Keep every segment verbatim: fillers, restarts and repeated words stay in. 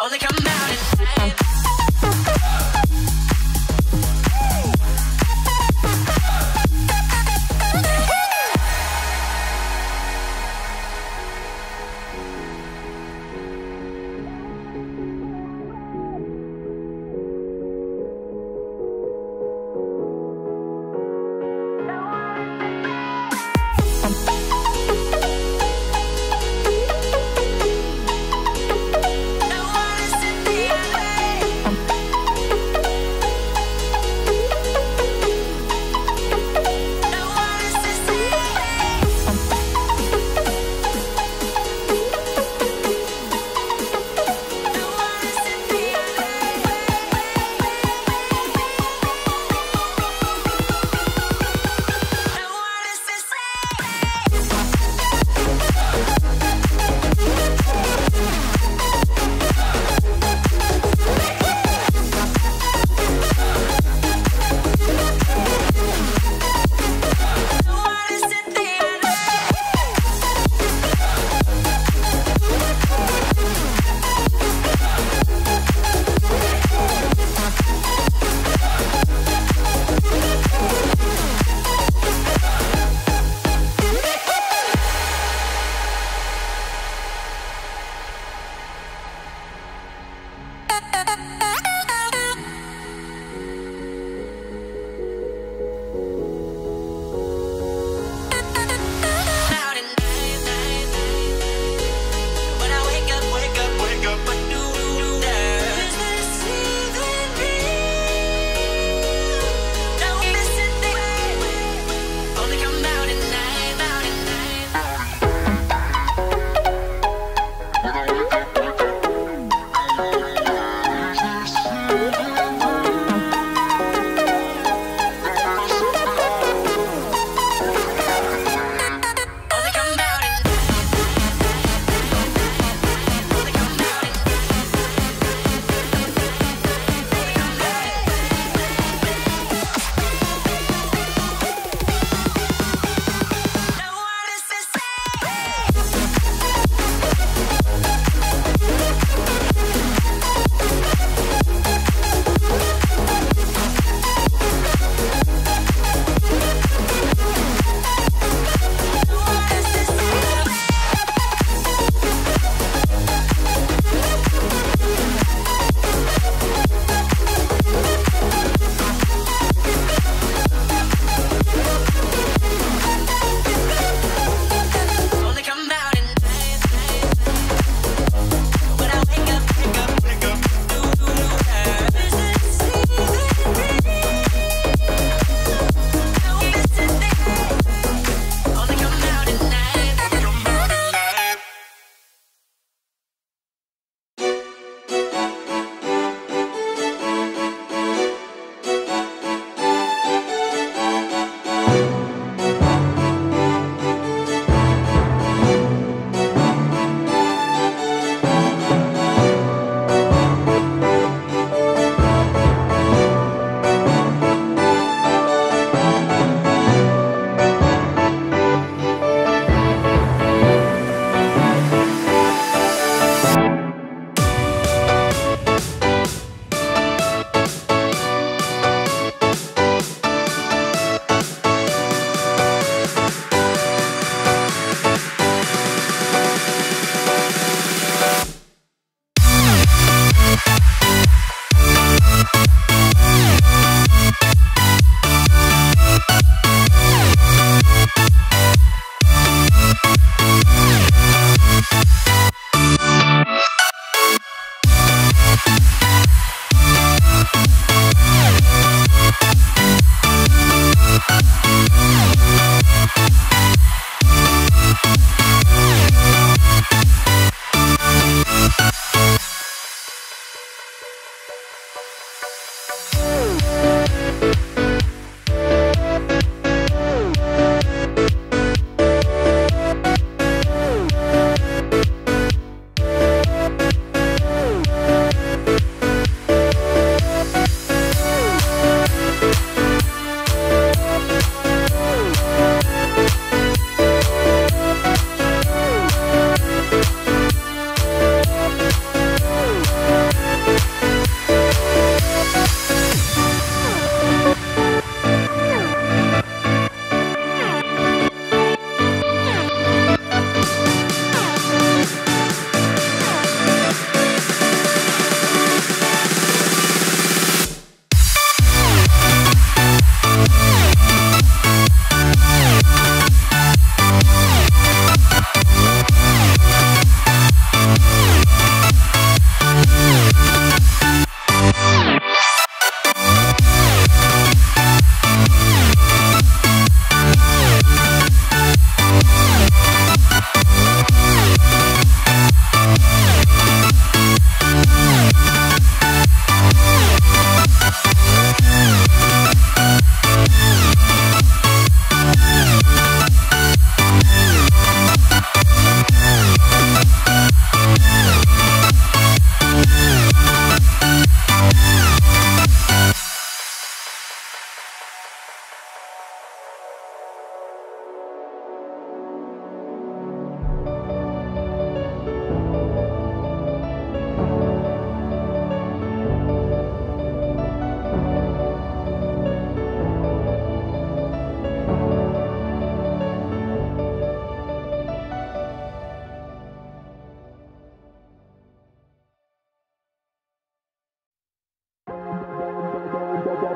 Oh, they come out and say hey!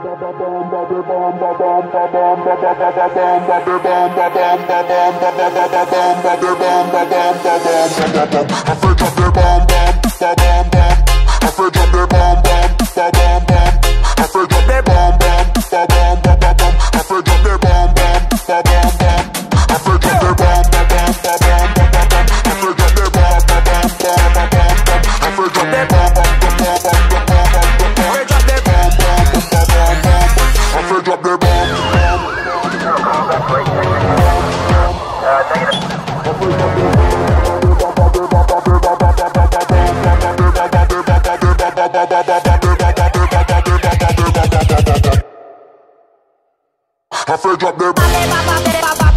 I forgot their